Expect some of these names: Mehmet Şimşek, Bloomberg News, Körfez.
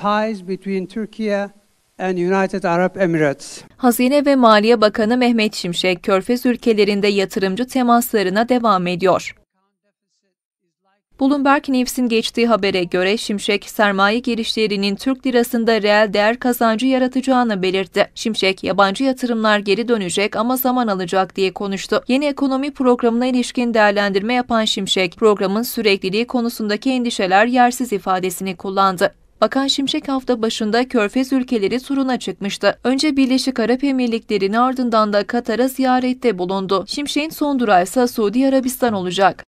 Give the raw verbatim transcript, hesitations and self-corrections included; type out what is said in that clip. Ties between Turkey and United Arab Emirates. Hazine ve Maliye Bakanı Mehmet Şimşek, Körfez ülkelerinde yatırımcı temaslarına devam ediyor. Bloomberg News'in geçtiği habere göre Şimşek, sermaye girişlerinin Türk lirasında reel değer kazancı yaratacağını belirtti. Şimşek, yabancı yatırımlar geri dönecek ama zaman alacak diye konuştu. Yeni ekonomi programına ilişkin değerlendirme yapan Şimşek, programın sürekliliği konusundaki endişeler yersiz ifadesini kullandı. Bakan Şimşek hafta başında Körfez ülkeleri turuna çıkmıştı. Önce Birleşik Arap Emirlikleri'nin ardından da Katar'a ziyarette bulundu. Şimşek'in son durağı ise Suudi Arabistan olacak.